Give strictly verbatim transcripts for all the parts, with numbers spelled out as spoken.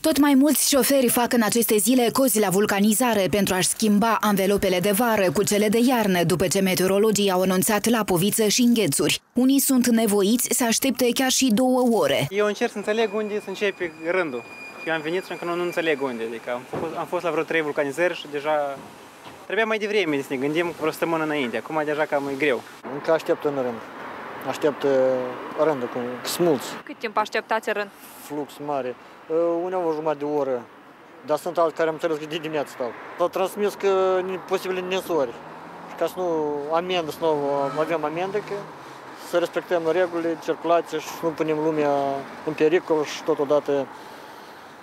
Tot mai mulți șoferi fac în aceste zile cozi la vulcanizare pentru a-și schimba anvelopele de vară cu cele de iarnă, după ce meteorologii au anunțat lapoviță și înghețuri. Unii sunt nevoiți să aștepte chiar și două ore. Eu încerc să înțeleg unde se începe rândul. Eu am venit și încă nu, nu înțeleg unde. Adică am, făcut, am fost la vreo trei vulcanizări și deja trebuia mai devreme să ne gândim cu vreo săptămână înainte. Acum deja cam e greu. Încă aștept în rând. Aștept rândul cu smulți. Cât timp așteptați rând? Flux mare. Uneori o jumătate de oră, dar sunt alți care am înțeles că de dimineață stau. S-au transmis că posibile nesori. Ca să nu amendă, să nu avem amendă, că să respectăm regulile, circulație și să nu punem lumea în pericol și totodată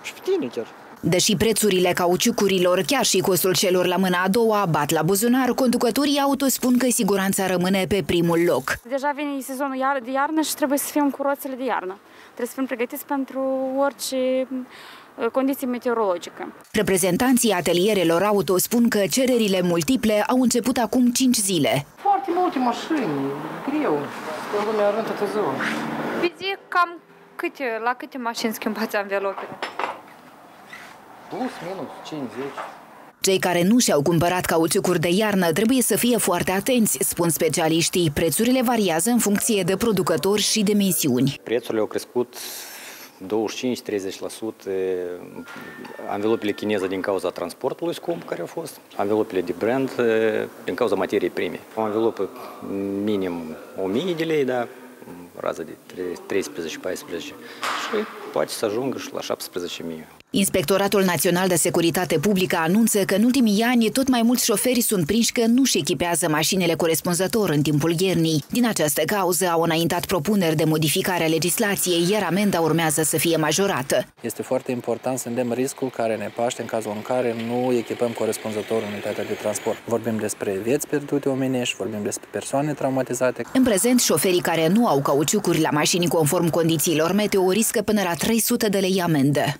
și pe tine chiar. Deși prețurile cauciucurilor, chiar și costul celor la mâna a doua, bat la buzunar, conducătorii auto spun că siguranța rămâne pe primul loc. Deja vine sezonul de iarnă și trebuie să fim cu roțile de iarnă. Trebuie să fim pregătiți pentru orice condiții meteorologice. Reprezentanții atelierelor auto spun că cererile multiple au început acum cinci zile. Foarte multe mașini, greu, că lumea aruncă tot ziua. Pe zi, cam câte, la câte mașini schimbați anvelopele? Plus, minus, cincizeci. Cei care nu și-au cumpărat cauciucuri de iarnă trebuie să fie foarte atenți, spun specialiștii. Prețurile variază în funcție de producători și de dimensiuni. Prețurile au crescut douăzeci și cinci la treizeci la sută. Anvelopele chineze din cauza transportului scump care au fost, anvelopele de brand din cauza materiei prime. O anvelopă minim o mie de lei, dar rază de treisprezece paisprezece și poate să ajungă și la șaptesprezece mii. Inspectoratul Național de Securitate Publică anunță că în ultimii ani tot mai mulți șoferi sunt prinși că nu-și echipează mașinile corespunzător în timpul iernii. Din această cauză au înaintat propuneri de modificare a legislației, iar amenda urmează să fie majorată. Este foarte important să îndemn riscul care ne paște în cazul în care nu echipăm corespunzător unitatea de transport. Vorbim despre vieți pierdute omenești, vorbim despre persoane traumatizate. În prezent, șoferii care nu au cauciucuri la mașini conform condițiilor meteo riscă până la trei sute de lei amendă.